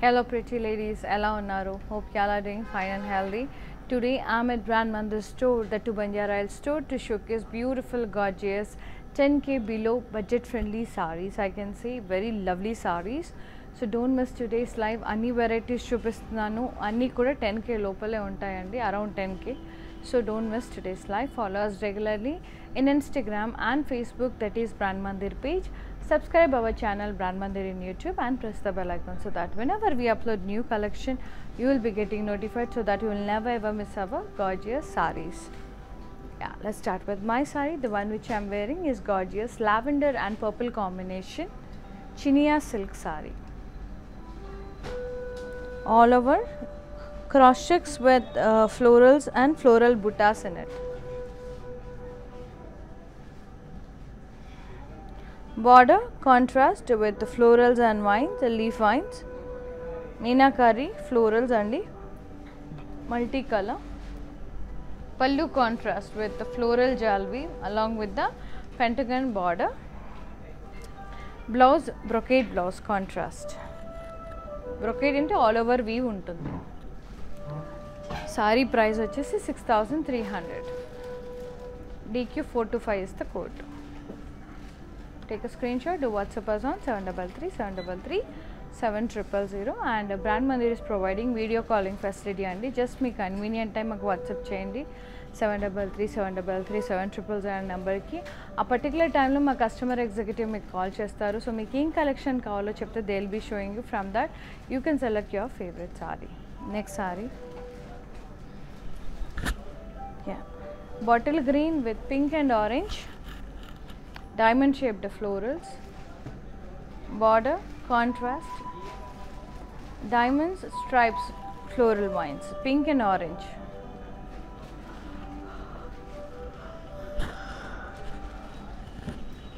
Hello pretty ladies, ela unnaru. Hope y'all are doing fine and healthy. Today I'm at Brand Mandir store, the Tubanjarail store, to showcase beautiful, gorgeous 10K below budget friendly sarees. I can see very lovely sarees. So don't miss today's live. Anni varieties chupistunanu, anni kuda 10K lopale untayandi, around 10K. So don't miss today's live. Follow us regularly in Instagram and Facebook, that is Brand Mandir page. Subscribe our channel Brand Mandir in YouTube and press the bell icon so that whenever we upload new collection, you will be getting notified so that you will never ever miss our gorgeous sarees. Yeah, let's start with my saree. The one which I am wearing is gorgeous lavender and purple combination Chiniya silk saree. All over cross checks with florals and floral buttas in it. Border contrast with the florals and vines, the leaf vines, Meenakari florals and the multicolor. Pallu contrast with the floral Jalvi along with the pentagon border. Blouse brocade blouse contrast. Brocade into all over weave untundi. Sari price vachesi 6,300. DQ425 is the code. Take a screenshot, do WhatsApp us on 733-733-7000 and Brand Mandir is providing video calling facility and just me convenient time ak WhatsApp cheyandi 733-733-7000 number ki a particular time lo ma customer executive me call chestaru. So meeku em collection kavalo chepte they'll be showing you. From that you can select your favorite saree. Next saree, yeah, bottle green with pink and orange, diamond shaped florals, border contrast, diamonds, stripes, floral vines, pink and orange.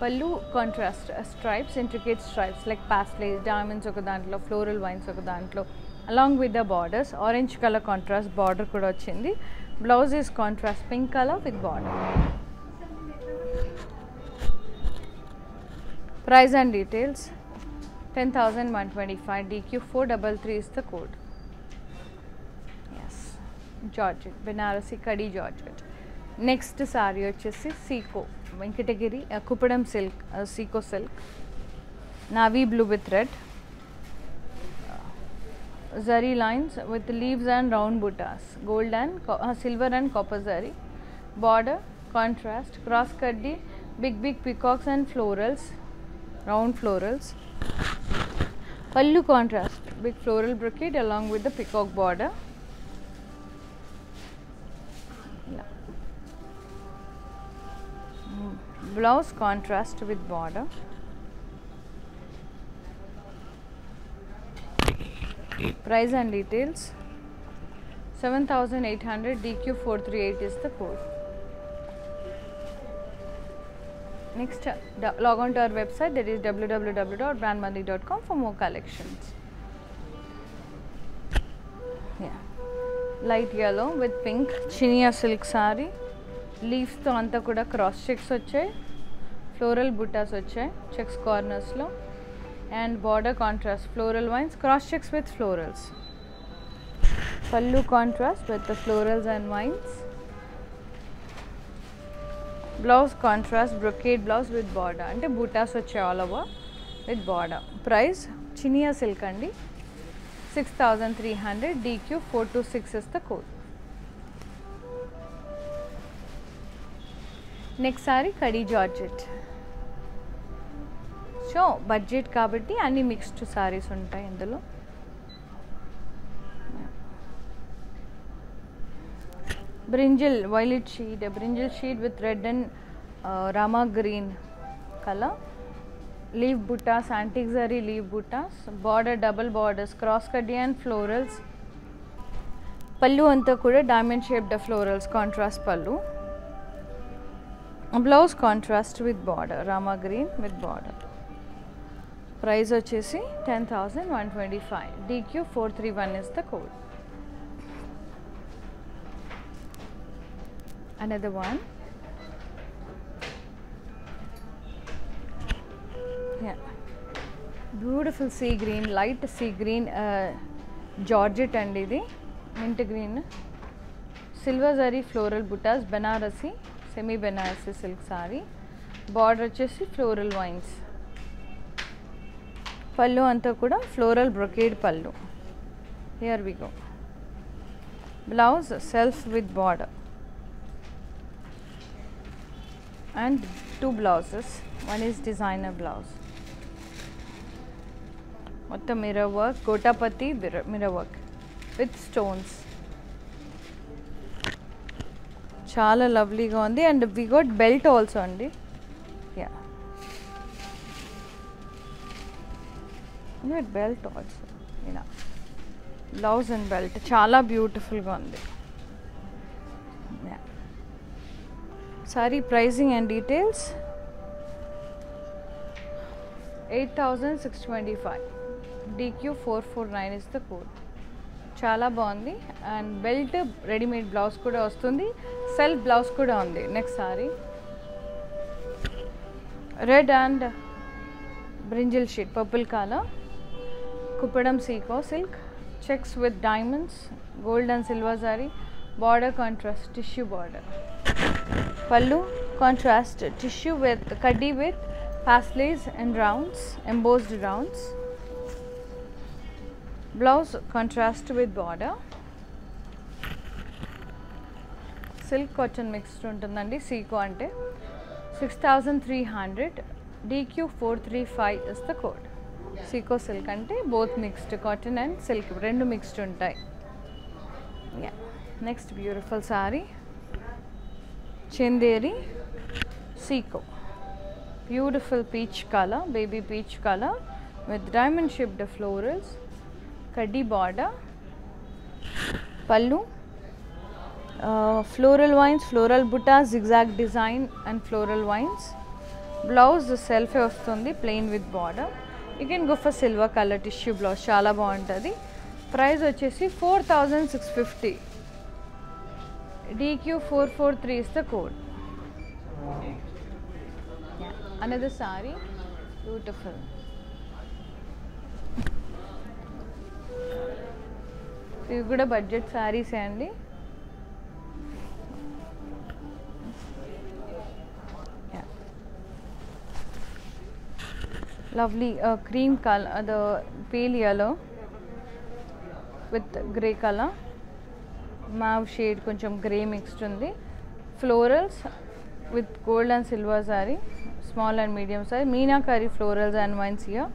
Pallu contrast stripes, intricate stripes like pastel, diamonds okadantlo, floral vines okadantlo, along with the borders. Orange color contrast border kuda vachindi. Blouse is contrast pink color with border. Price and details 10,125. DQ433 is the code. Yes, Georgette, Benarasi Kadi Georgette. Next saree vachesi Seiko Venkatagiri Kuppadam silk, Seiko silk, navy blue with red, zari lines with leaves and round buttas, gold and silver and copper zari, border contrast, cross kaddi, big peacocks and florals, round florals. Pallu contrast, big floral brocade along with the peacock border. Blouse contrast with border. Price and details 7,800. DQ438 is the code. Next, log on to our website, that is www.brandmandir.com for more collections. Yeah, light yellow with pink Chiniya silk saree. Leaves to anta kuda cross checks vachai, floral buttas vachai checks corners lo, and border contrast floral vines, cross checks with florals. Pallu contrast with the florals and vines. Blouse contrast brocade blouse with border, ante buttas vachai all over with border. Price Chiniya silk andi 6,300. DQ426 is the code. Next saree Kadi Georgette. So budget kabatti anni mixed sarees untayi indulo. Brinjal violet shade, a brinjal shade with red and rama green color, leaf buttas, antique zari leaf buttas, border double borders, cross kaddi and florals. Pallu anta kuda diamond shaped florals contrast pallu. Blouse contrast with border, rama green with border. Price vachesi 10,125. DQ431 is the code. Another one. Yeah, beautiful sea green, light sea green Georgette and idi mint green silver zari floral buttas, Benarasi, semi Benarasi silk saree, border chesi floral vines, pallu anta kuda floral brocade pallu. Here we go. Blouse self with border and two blouses, one is designer blouse. What the mirror work, Gotapati mirror work with stones. Chala lovely ga undi and we got belt also andi. Yeah. We got belt also. Ina. Blouse and belt. Chala beautiful ga undi. Yeah. Saree pricing and details. 8,625. DQ449 is the code. Chala bondi and belt ready made blouse kuda vastundi, self blouse kuda undi. Next saree, red and brinjal shade, purple color, Kuppadam Seiko silk, checks with diamonds, gold and silver saree, border contrast tissue border, pallu contrast tissue with kaddi with pasleys and rounds, embossed rounds. Blouse contrast with border, silk cotton mixed untundandi, Seiko ante. 6,300, DQ435 is the code. Seiko silk ante both mixed cotton and silk rendu mixed untai. Yeah. Next beautiful saree, Chanderi Seiko, beautiful peach color, baby peach color with diamond shaped florals, kaddi border, pallu, floral vines, floral butta, zigzag design and floral vines. Blouse self vastundi, plain with border. You can go for silver color tissue blouse, chala baaguntadi. Price vachesi 4,650. DQ443 is the code. Yeah. Another saree, beautiful. These are budget sarees and yeah. Lovely cream color, the pale yellow with grey color, mauve shade, koncham grey mixed undi, florals with gold and silver saree, small and medium size, Meenakari florals and vines here,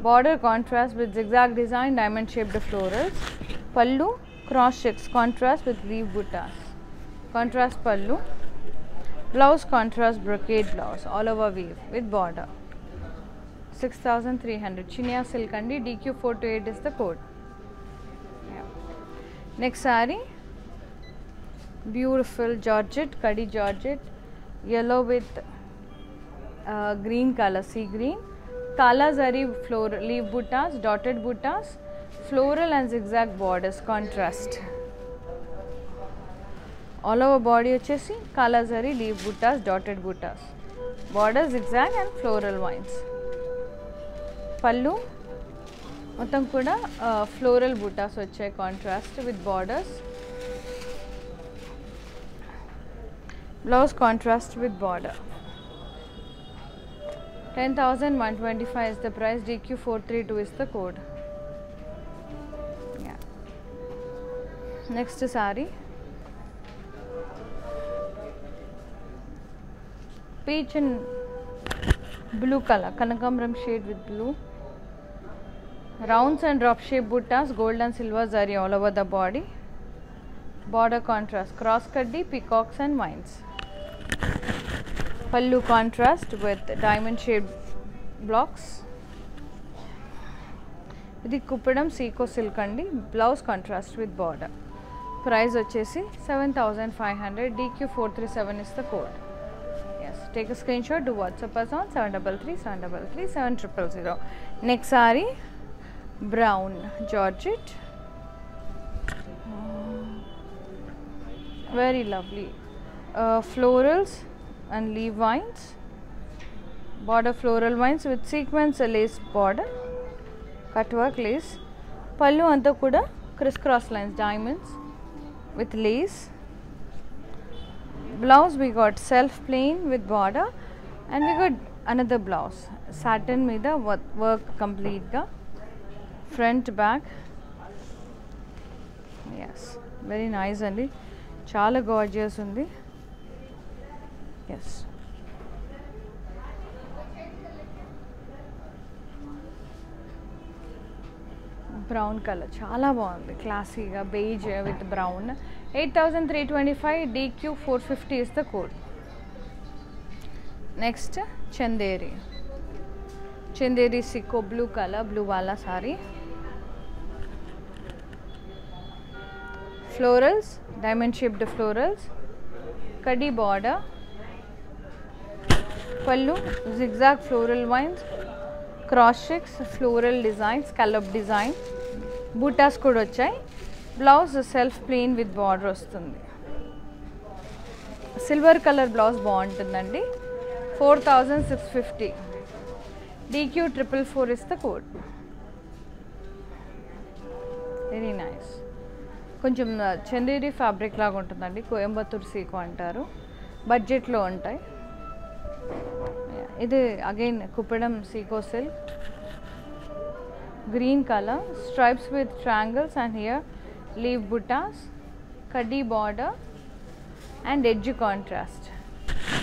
border contrast with zigzag design, diamond shaped florals. Pallu cross checks contrast with leaf buttas, contrast pallu, blouse contrast brocade blouse all over weave with border. 6,300, Chiniya silk andi, DQ428 is the code. Yeah. Next saree, beautiful Georgette, kaddi Georgette, yellow with green color, sea green, Kala Zari floral leaf buttas, dotted buttas, floral and zigzag borders contrast. All over body vachesi Kala Zari leaf buttas, dotted buttas, border zigzag and floral vines. Pallu mottam kuda floral buttas vachche contrast with borders. Blouse contrast with border. 10,125 is the price. DQ432 is the code. Next saree, peach and blue color, Kanakamram shade with blue, rounds and drop shape buttas, gold and silver zari all over the body, border contrast, cross kaddi, peacocks and vines. Pallu contrast with diamond shaped blocks. This is Kuppadam Seiko silk andi, blouse contrast with border. Price vachesi 7,500, DQ437 is the code. Yes, take a screenshot, do WhatsApp us on 733-733-7000. Next saree, brown Georgette, very lovely, florals and leaf vines, border floral vines with sequence lace border, cut work lace. Pallu anta kuda crisscross lines, diamonds with lace. Blouse we got self plain with border, and we got another blouse satin meeda work complete ga front back. Yes, very nice andi, chala gorgeous undi. Yes, brown color chala baagundi, classy ga beige with brown. 8325 DQ450 is the code. Next Chanderi. Chanderi Seiko blue color, blue wala sari. Florals, diamond shaped florals, kadi border. Pallu zigzag floral vines, cross checks, floral design, scallop design. Bootas kuda vachai. Blouse self plain with border vastundi. Silver color blouse baaguntundandi. 4650 DQ444 is the code. Very nice. Koncham Chanderi fabric laga untundandi, Coimbatore silk antaru, budget lo untai. Idu again Kuppadam Seiko silk, green color, stripes with triangles, and here leaf buttas, kadi border and edge contrast.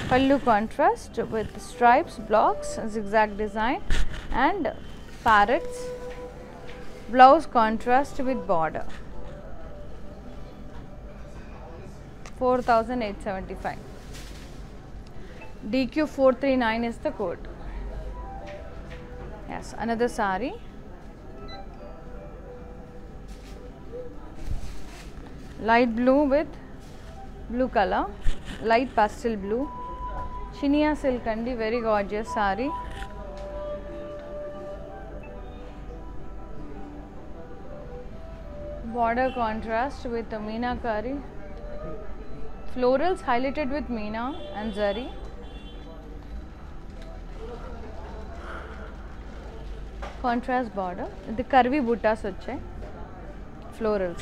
Pallu contrast with stripes, blocks, zigzag design and parrots. Blouse contrast with border. 4875. DQ439 is the code. Yes, another sari. Light blue with blue color, light pastel blue. Chiniya silk andi, very gorgeous saree. Border contrast with the Meenakari. Florals highlighted with Meena and Zari. Contrast border. The curvy buttas vachai. Florals.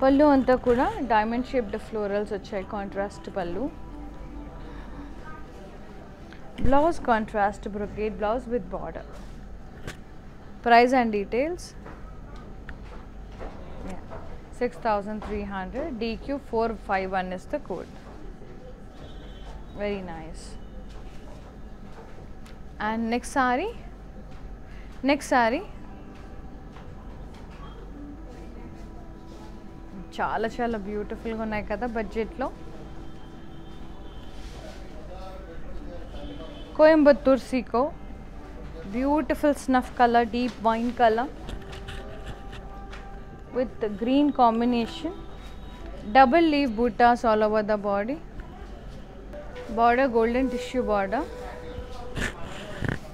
Pallu anta kuda diamond shaped florals vachai, contrast pallu. Blouse contrast brocade blouse with border. Price and details, yeah. 6300 DQ451 is the code. Very nice. And next sari. Next sari chala chala beautiful ga unnai kada budget lo. Coimbatore Seiko, beautiful snuff color, deep wine color with the green combination, double leaf buttas all over the body, border golden tissue border.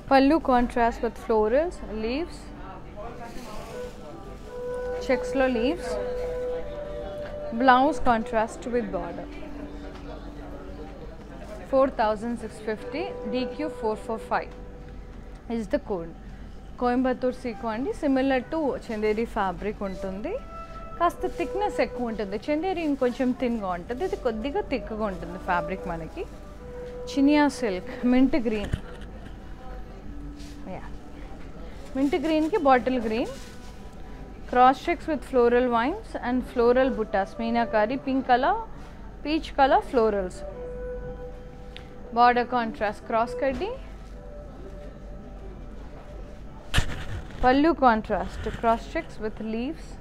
Pallu contrast with florals, leaves, checks lo leaves. Blouse contrast with border. 4650 DQ445 is the code. Coimbatore silk andi, similar to Chanderi fabric untundi, kasta thickness ekku untundi. Chanderi inkoncham thin ga untundi, idi koddiga thick ga untundi fabric manaki. Chiniya silk mint green, yeah, mint green ki bottle green. Cross checks with floral vines and floral buttas. Meenakari pink color, peach color florals. Border contrast cross kaddi. Pallu contrast cross checks with leaves.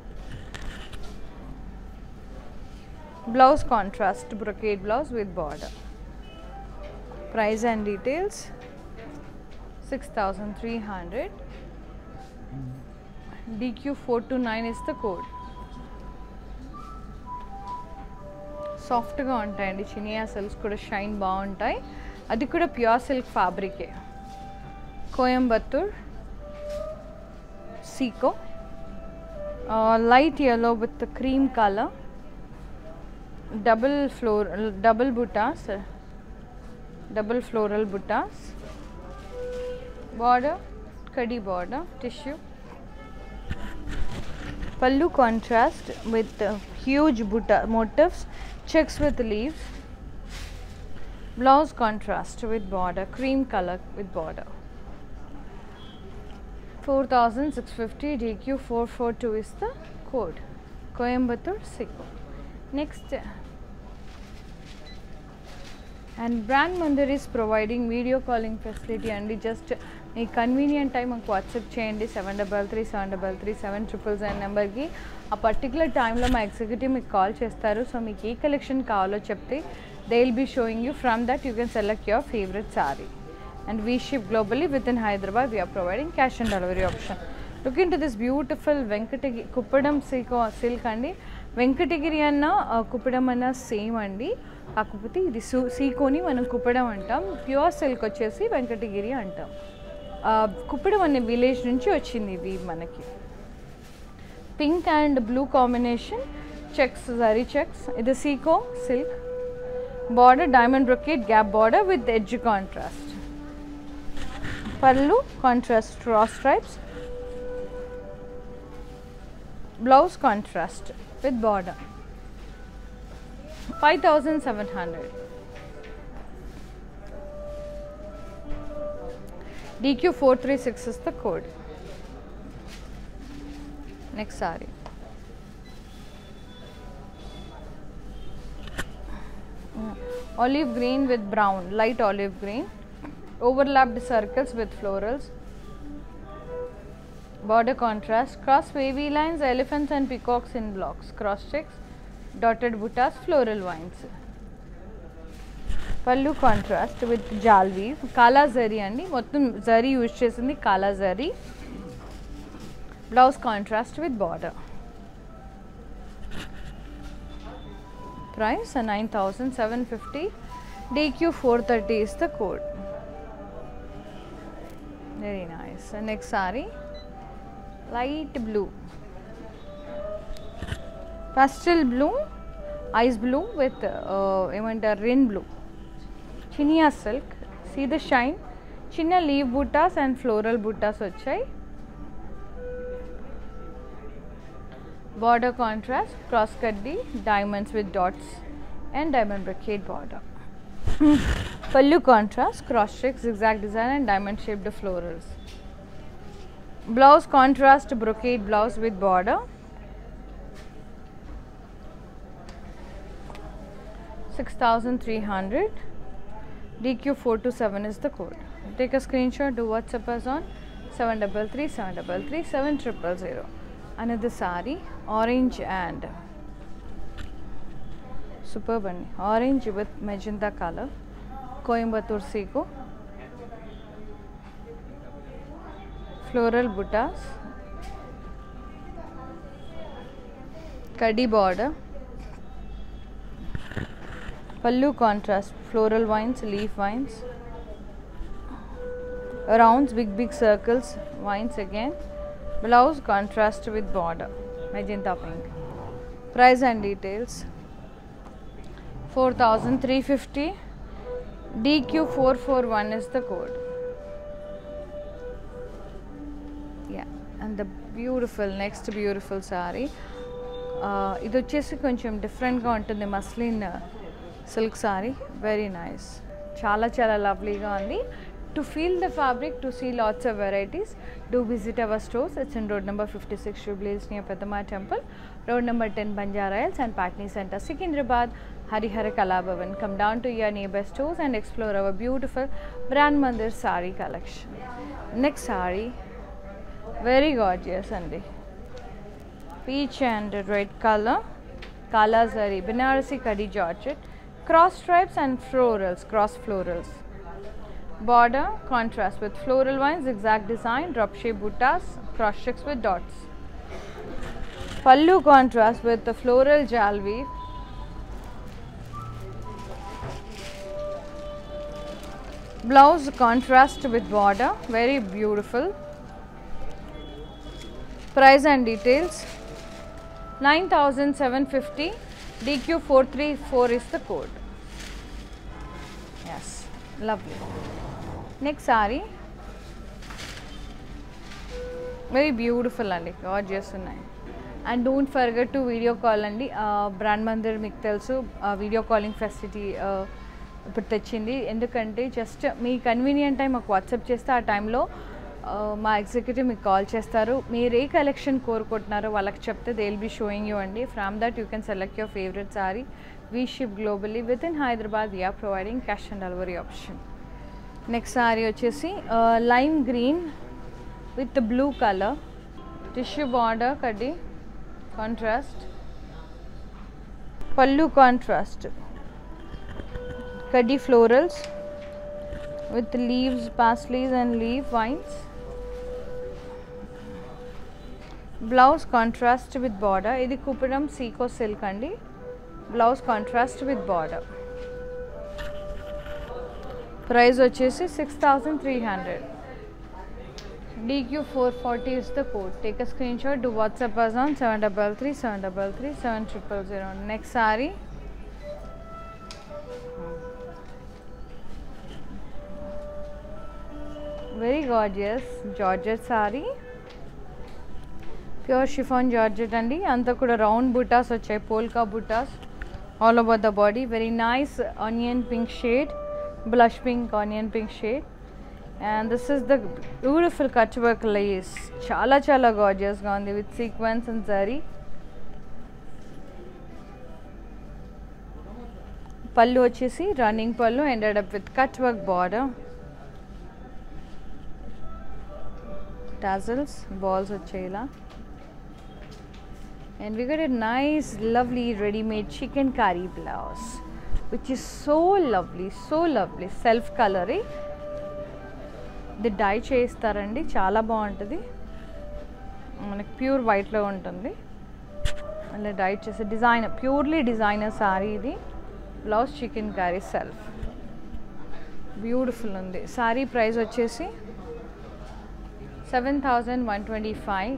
Blouse contrast brocade blouse with border. Price and details, 6300 DQ429 is the code. Soft ga untayandi, Chiniya silks kuda shine bauntai, adi kuda pure silk fabric e. Coimbatore Seiko, light yellow with the cream color, double floral buttas, border Kadi border tissue. Pallu contrast with huge butta motifs, checks with leaves. Blouse contrast with border, cream color with border. 4650 DQ442 is the code. Coimbatore Seiko. Next, and Brand Mandir is providing video calling facility and just a convenient time on WhatsApp chain 733 733 777 number ki a particular time lo my executive me call chestaru, so meek ee collection kavalo chepte they'll be showing you. From that you can select your favorite saree, and we ship globally within Hyderabad. We are providing cash and delivery option. Look into this beautiful venkatagiri kuppadam silk andi. Venkatagiri anna kuppadam anna same andi. Kakapati idi seekoni manam kuppadam antam, pure silk vachesi venkatagiri antam. Kuppadam anne village nunchi vachindi idi manaki. Pink and blue combination, checks, zari checks. Idi Seiko silk border, diamond brocade gap border with edge contrast. Pallu contrast raw stripes. Blouse contrast with border. 5700 DQ436 is the code. Next saree. Olive green with brown, light olive green, overlapped circles with florals. Border contrast, cross wavy lines, elephants and peacocks in blocks, cross checks, dotted buttas, floral vines. Pallu contrast with Jalvi, Kala Zari andi, mottham zari use chesindi Kala Zari. Blouse contrast with border. Price 9750, DQ430 is the code. Very nice. Next saree. Light blue, pastel blue, ice blue with rain blue. Chiniya silk, see the shine. Chiniya leaf buttas and floral buttas vachai. Border contrast, cross kaddi, diamonds with dots and diamond brocade border. Pallu contrast, cross check, zigzag design and diamond shaped florals. Blouse contrast brocade blouse with border. $6,300 DQ427 is the code. Take a screenshot, do WhatsApp us on 733 733 7000. Another sari, orange and superb one. Orange with magenta color. Coimbatore Seiko. Floral buttas, kadi border, pallu contrast, floral vines, leaf vines, rounds, big circles, vines again. Blouse contrast with border, magenta pink. Price and details, 4350, DQ441 is the code. And the beautiful, next beautiful saree. It is different from the Muslin silk saree. Very nice. Chala lovely gandhi. To feel the fabric, to see lots of varieties, do visit our stores. It's in road number 56 Shublays near Padma Temple, road number 10 Tubanjarail and Patni Center, Secunderabad, Harihara Kalabhavan. Come down to your neighbor stores and explore our beautiful Brand Mandir saree collection. Next saree. Very gorgeous and peach and red color, Kala Zari, Benarasi Kadi Georgette, cross stripes and florals, cross florals. Border contrast with floral vines, zigzag design, drop shape buttas, cross checks with dots. Pallu contrast with the floral jalvi. Blouse contrast with border, very beautiful. Price and details, 9750, DQ434 is the code. Yes, lovely. Next saree, very beautiful and gorgeous. And don't forget to video call and Brand Mandir meeku telusu video calling facility ఇప్పుడు తెచ్చింది. ఎందుకంటే just మీ convenient time మాకు WhatsApp చేస్తే ఆ టైంలో మా executive మీకు కాల్ చేస్తారు. మీరు ఏ కలెక్షన్ కోరుకుంటున్నారో వాళ్ళకి చెప్తే they will be showing you అండి. From that you can select your favourite sari. We ship globally within Hyderabad. We are providing cash and delivery option. Next sari వచ్చేసి lime green with blue colour, tissue border కడ్డీ contrast, పళ్ళు contrast, Kaddi florals with leaves, parsleys and leaf vines. Blouse contrast with border. Idi Kuppadam Seiko silk andi. Blouse contrast with border. Price vachesi 6,300. DQ440 is the code. Take a screenshot. Do WhatsApp us on 733-733-7000. Next saree. Very gorgeous Georgette saree, pure chiffon Georgette andi. Anta kuda round buttas vachai, polka buttas all over the body. Very nice onion pink shade, blush pink, onion pink shade. And this is the beautiful patchwork lace, chala chala gorgeous ga undi with sequins and zari. Pallu vachesi running pallu ended up with cutwork border, tassels, balls vachela. And we got a nice lovely ready made chikankari blouse which is so lovely, so lovely. Self colory, the dye chestarandi, chala baaguntadi manaku, pure white lo untundi, alla dye chese designer, purely designer saree idi. Blouse chikankari self, beautiful undi. Saree price vachesi 7,125.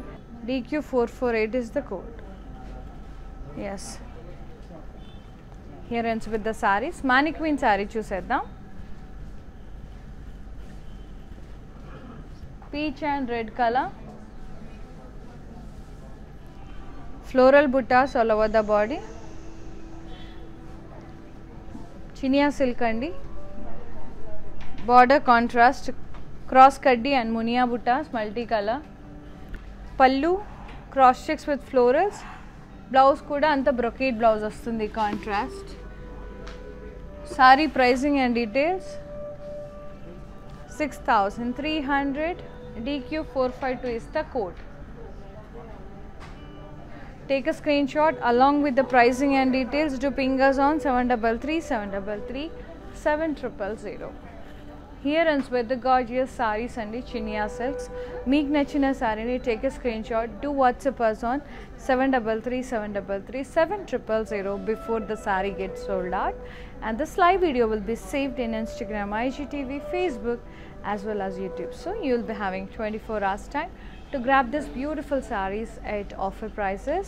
DQ448 is the code. Yes. Here ends with the sarees. Mannequin saree chusedam. Peach and red color. Floral buttas all over the body. Chiniya silk andi. Border contrast. Cross kaddi and munia buttas, multi-color. Pallu, cross checks with florals. Blouse kuda anta brocade blouse vastundi, contrast. Saree pricing and details 6,300. DQ452 is the code. Take a screenshot along with the pricing and details. Do ping us on 733-733-7000. Here ends with the gorgeous sarees and the Chiniya silks. Meek nachina saree, take a screenshot. Do WhatsApp us on 733-733-7000 before the saree gets sold out. And this live video will be saved in Instagram, IGTV, Facebook as well as YouTube. So you will be having 24 hours time to grab this beautiful sarees at offer prices.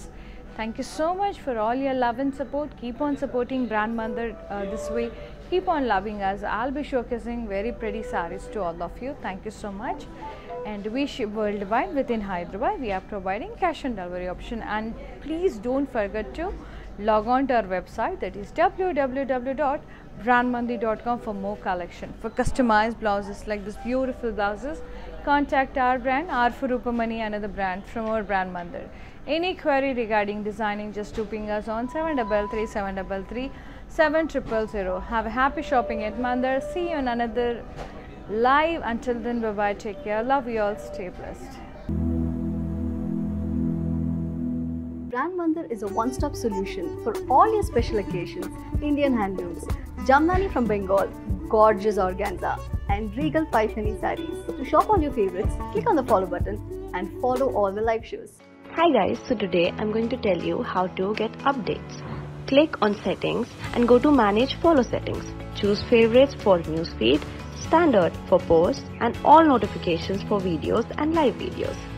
Thank you so much for all your love and support. Keep on supporting Brand Mandir this way. Keep on loving us. I'll be showcasing very pretty sarees to all of you. Thank you so much. And we ship worldwide within Hyderabad. We are providing cash and delivery option. And please don't forget to log on to our website, that is www.brandmandir.com, for more collection. For customized blouses like this beautiful blouses, contact our brand, R for Rupamani, another brand from our Brand Mandir. Any query regarding designing, just do ping us on 733-733-7000. Have a happy shopping at Mandir. See you in another live. Until then, bye bye. Take care. Love you all. Stay blessed. Brand Mandir is a one-stop solution for all your special occasions. Indian handlooms, Jamdani from Bengal, gorgeous organza, and regal pythani sarees. To shop all your favorites, click on the follow button and follow all the live shows. Hi guys, so today I'm going to tell you how to get updates. Click on settings and go to manage follow settings. Choose favorites for newsfeed, standard for posts, and all notifications for videos and live videos.